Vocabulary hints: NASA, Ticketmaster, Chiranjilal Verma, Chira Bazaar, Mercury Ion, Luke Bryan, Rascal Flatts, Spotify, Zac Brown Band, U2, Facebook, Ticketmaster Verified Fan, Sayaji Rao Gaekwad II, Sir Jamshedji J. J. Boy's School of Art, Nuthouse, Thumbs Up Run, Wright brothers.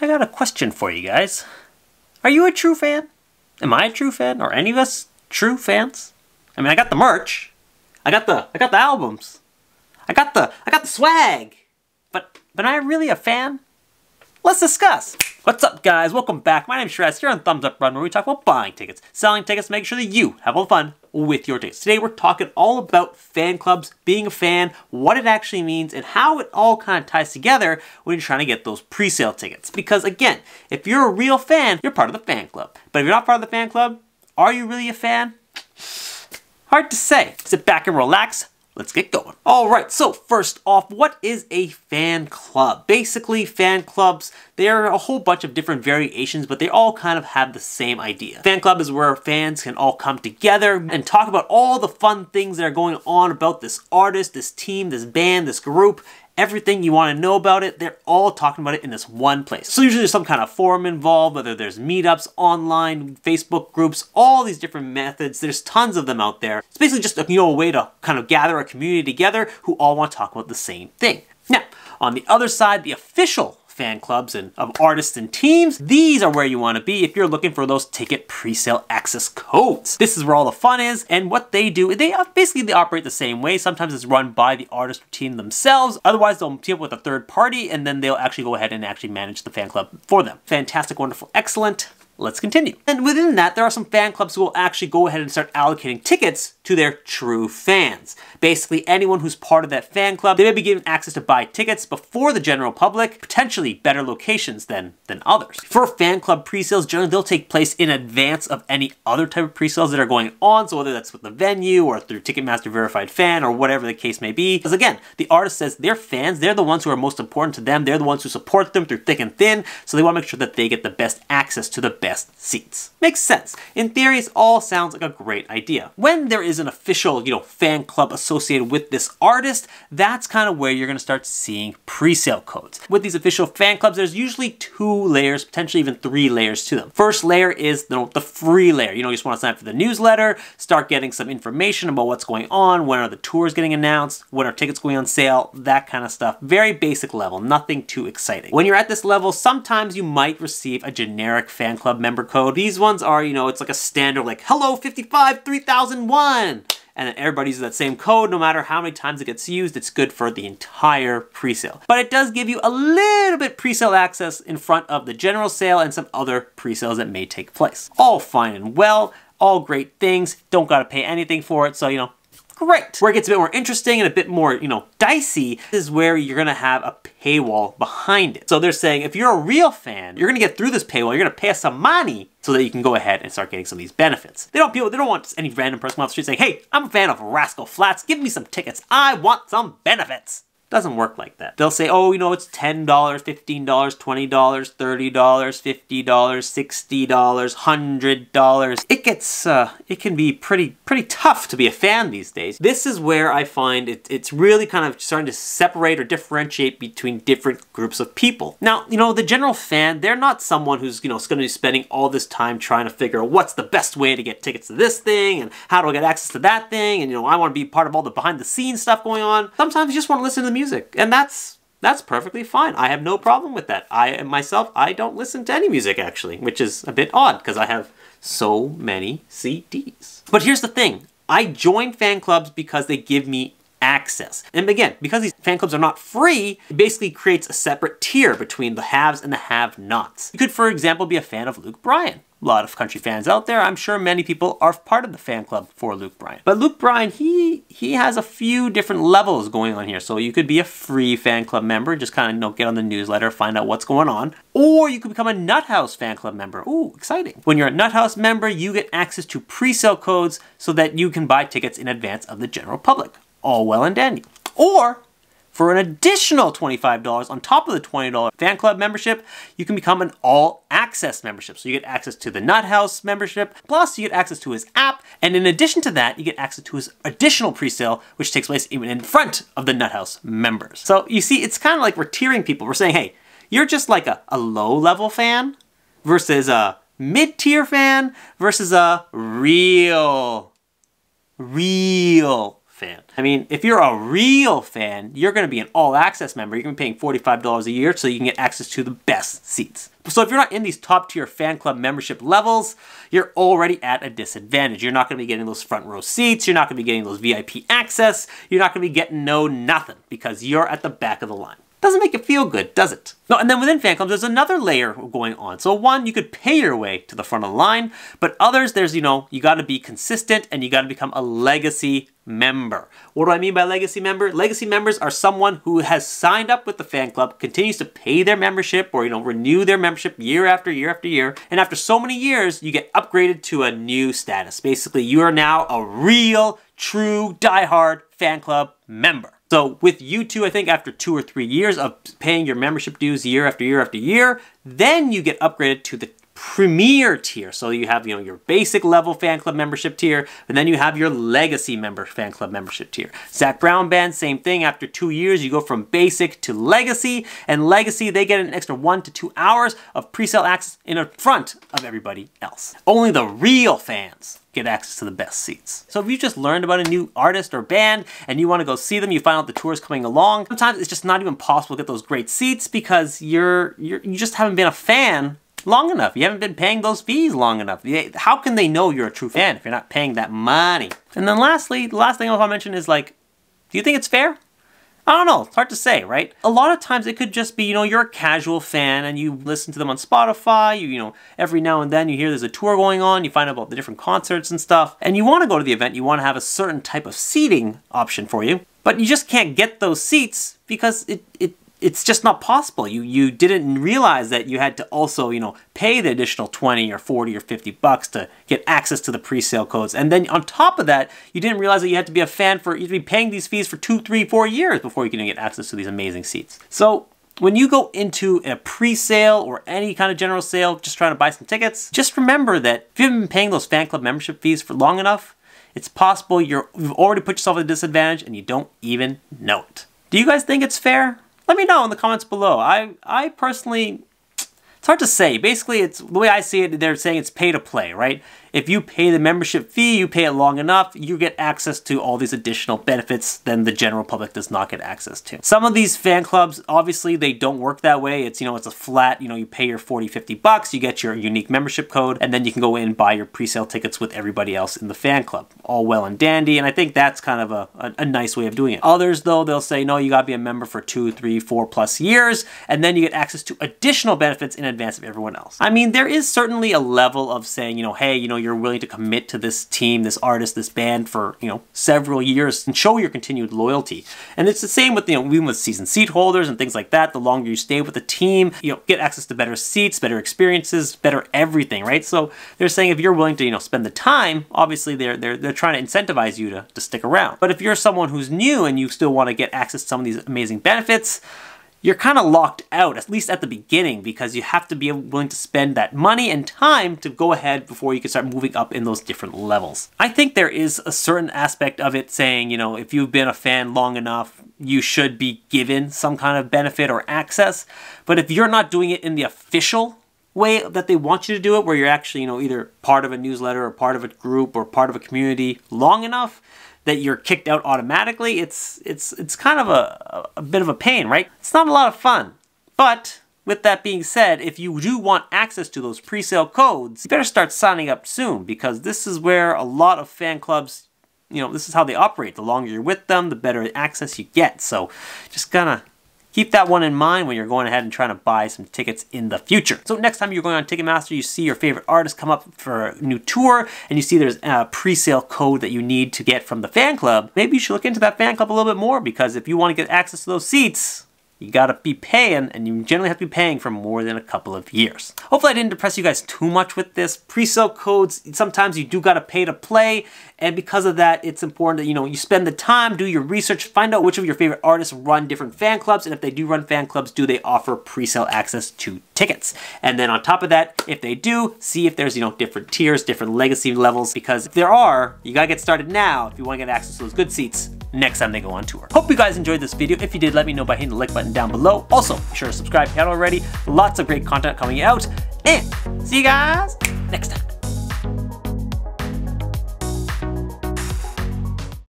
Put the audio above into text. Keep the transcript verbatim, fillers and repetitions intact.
I got a question for you guys. Are you a true fan? Am I a true fan? Are any of us true fans? I mean, I got the merch. I got the I got the albums. I got the I got the swag. But but am I really a fan? Let's discuss. What's up, guys? Welcome back. My name's Shress. You're on Thumbs Up Run, where we talk about buying tickets, selling tickets, making sure that you have all the fun with your tickets. Today we're talking all about fan clubs, being a fan, what it actually means, and how it all kind of ties together when you're trying to get those pre-sale tickets. Because again, if you're a real fan, you're part of the fan club. But if you're not part of the fan club, are you really a fan? Hard to say. Sit back and relax. Let's get going. All right, so first off, what is a fan club? Basically, fan clubs, there are a whole bunch of different variations, but they all kind of have the same idea. Fan club is where fans can all come together and talk about all the fun things that are going on about this artist, this team, this band, this group. Everything you want to know about it, they're all talking about it in this one place. So usually there's some kind of forum involved, whether there's meetups, online, Facebook groups, all these different methods. There's tons of them out there. It's basically just a, you know, a way to kind of gather a community together who all want to talk about the same thing. Now, on the other side, the official fan clubs and of artists and teams, these are where you want to be if you're looking for those ticket presale access codes. This is where all the fun is, and what they do, they basically they operate the same way. Sometimes it's run by the artist or team themselves, otherwise they'll team up with a third party, and then they'll actually go ahead and actually manage the fan club for them. Fantastic, wonderful, excellent. Let's continue. And within that, there are some fan clubs who will actually go ahead and start allocating tickets to their true fans. Basically, anyone who's part of that fan club, they may be given access to buy tickets before the general public, potentially better locations than, than others. For fan club pre-sales, generally they'll take place in advance of any other type of pre-sales that are going on, so whether that's with the venue or through Ticketmaster Verified Fan or whatever the case may be. Because again, the artist says their fans, they're the ones who are most important to them, they're the ones who support them through thick and thin, so they want to make sure that they get the best access to the best seats. Makes sense. In theory, it all sounds like a great idea. When there is an official, you know, fan club associated with this artist, that's kind of where you're going to start seeing pre-sale codes. With these official fan clubs, there's usually two layers, potentially even three layers to them. First layer is the, the free layer. You know, you just want to sign up for the newsletter, start getting some information about what's going on, when are the tours getting announced, when are tickets going on sale, that kind of stuff. Very basic level, nothing too exciting. When you're at this level, sometimes you might receive a generic fan club member code. These ones are, you know, it's like a standard, like, hello fifty-five three thousand one. And then everybody uses that same code, no matter how many times it gets used, it's good for the entire presale. But it does give you a little bit presale access in front of the general sale and some other presales that may take place. All fine and well, all great things, don't gotta pay anything for it, so, you know, great. Where it gets a bit more interesting and a bit more, you know, dicey is where you're gonna have a paywall behind it. So they're saying if you're a real fan, you're gonna get through this paywall, you're gonna pay us some money so that you can go ahead and start getting some of these benefits. They don't people, they don't want any random person off the street saying, hey, I'm a fan of Rascal Flatts, give me some tickets, I want some benefits. Doesn't work like that. They'll say, oh, you know, it's ten dollars, fifteen dollars, twenty dollars, thirty dollars, fifty dollars, sixty dollars, one hundred dollars. It gets, uh, it can be pretty, pretty tough to be a fan these days. This is where I find it, it's really kind of starting to separate or differentiate between different groups of people. Now, you know, the general fan, they're not someone who's, you know, going to be spending all this time trying to figure out what's the best way to get tickets to this thing and how do I get access to that thing and, you know, I want to be part of all the behind the scenes stuff going on. Sometimes you just want to listen to the music, and that's that's perfectly fine. I have no problem with that. I myself, I don't listen to any music actually, which is a bit odd because I have so many C Ds. But here's the thing, I join fan clubs because they give me access. And again, because these fan clubs are not free, it basically creates a separate tier between the haves and the have-nots. You could, for example, be a fan of Luke Bryan. A lot of country fans out there, I'm sure many people are part of the fan club for Luke Bryan. But Luke Bryan, he he has a few different levels going on here. So you could be a free fan club member, just kind of, you know, get on the newsletter, find out what's going on. Or you could become a Nuthouse fan club member. Ooh, exciting. When you're a Nuthouse member, you get access to pre-sale codes so that you can buy tickets in advance of the general public. All well and dandy. Or for an additional twenty-five dollars on top of the twenty dollar fan club membership, you can become an all access membership. So you get access to the Nuthouse membership, plus you get access to his app, and in addition to that, you get access to his additional presale, which takes place even in front of the Nuthouse members. So you see, it's kind of like we're tiering people. We're saying, hey, you're just like a, a low-level fan versus a mid-tier fan versus a real, real fan. I mean, if you're a real fan, you're gonna be an all-access member. You're gonna be paying forty-five dollars a year so you can get access to the best seats. So if you're not in these top tier fan club membership levels, you're already at a disadvantage. You're not gonna be getting those front row seats, you're not gonna be getting those V I P access, you're not gonna be getting no nothing because you're at the back of the line. Doesn't make it feel good, does it? No, and then within fan clubs, there's another layer going on. So one, you could pay your way to the front of the line, but others, there's, you know, you gotta be consistent and you gotta become a legacy member. What do I mean by legacy member? Legacy members are someone who has signed up with the fan club, continues to pay their membership or, you know, renew their membership year after year after year. And after so many years, you get upgraded to a new status. Basically, you are now a real, true, diehard fan club member. So with U two, I think after two or three years of paying your membership dues year after year after year, then you get upgraded to the premier tier. So you have, you know, your basic level fan club membership tier, and then you have your legacy member fan club membership tier. Zac Brown Band, same thing. After two years, you go from basic to legacy, and legacy, they get an extra one to two hours of pre-sale access in front of everybody else. Only the real fans get access to the best seats. So if you just learned about a new artist or band and you want to go see them, you find out the tour's coming along, sometimes it's just not even possible to get those great seats because you're, you're you just haven't been a fan long enough. You haven't been paying those fees long enough. How can they know you're a true fan if you're not paying that money? And then lastly, the last thing I want to mention is, like, do you think it's fair? I don't know, it's hard to say, right? A lot of times it could just be, you know, you're a casual fan and you listen to them on Spotify, you, you know, every now and then you hear there's a tour going on, you find out about the different concerts and stuff, and you wanna go to the event, you wanna have a certain type of seating option for you, but you just can't get those seats because it, it it's just not possible. You, you didn't realize that you had to also, you know, pay the additional twenty or forty or fifty bucks to get access to the pre-sale codes. And then on top of that, you didn't realize that you had to be a fan for, you'd be paying these fees for two, three, four years before you can get access to these amazing seats. So when you go into a pre-sale or any kind of general sale, just trying to buy some tickets, just remember that if you haven't been paying those fan club membership fees for long enough, it's possible you're, you've already put yourself at a disadvantage and you don't even know it. Do you guys think it's fair? Let me know in the comments below. I, I personally, it's hard to say. Basically, it's the way I see it, they're saying it's pay to play, right? If you pay the membership fee, you pay it long enough, you get access to all these additional benefits then the general public does not get access to. Some of these fan clubs, obviously, they don't work that way. It's, you know, it's a flat, you know, you pay your forty, fifty bucks, you get your unique membership code, and then you can go in and buy your pre-sale tickets with everybody else in the fan club. All well and dandy, and I think that's kind of a, a, a nice way of doing it. Others, though, they'll say, no, you gotta be a member for two, three, four plus years, and then you get access to additional benefits in advance of everyone else. I mean, there is certainly a level of saying, you know, hey, you know, you're willing to commit to this team, this artist, this band for, you know, several years and show your continued loyalty. And it's the same with, you know, even with season seat holders and things like that. The longer you stay with the team, you know, get access to better seats, better experiences, better everything, right? So they're saying if you're willing to, you know, spend the time, obviously they're they're, they're trying to incentivize you to, to stick around. But if you're someone who's new and you still want to get access to some of these amazing benefits, you're kind of locked out, at least at the beginning, because you have to be willing to spend that money and time to go ahead before you can start moving up in those different levels. I think there is a certain aspect of it saying, you know, if you've been a fan long enough, you should be given some kind of benefit or access. But if you're not doing it in the official way that they want you to do it, where you're actually, you know, either part of a newsletter or part of a group or part of a community long enough, that you're kicked out automatically, it's it's it's kind of a, a bit of a pain, right? It's not a lot of fun. But with that being said, if you do want access to those pre-sale codes, you better start signing up soon, because this is where a lot of fan clubs, you know, this is how they operate. The longer you're with them, the better access you get. So just gonna keep that one in mind when you're going ahead and trying to buy some tickets in the future. So next time you're going on Ticketmaster, you see your favorite artist come up for a new tour and you see there's a pre-sale code that you need to get from the fan club, maybe you should look into that fan club a little bit more, because if you want to get access to those seats, you gotta be paying, and you generally have to be paying for more than a couple of years. Hopefully I didn't depress you guys too much with this. Pre-sale codes, sometimes you do gotta pay to play, and because of that, it's important that, you know, you spend the time, do your research, find out which of your favorite artists run different fan clubs, and if they do run fan clubs, do they offer pre-sale access to tickets? And then on top of that, if they do, see if there's, you know, different tiers, different legacy levels, because if there are, you gotta get started now if you wanna get access to those good seats next time they go on tour. Hope you guys enjoyed this video. If you did, let me know by hitting the like button down below. Also, be sure to subscribe if you haven't already. Lots of great content coming out, and see you guys next time.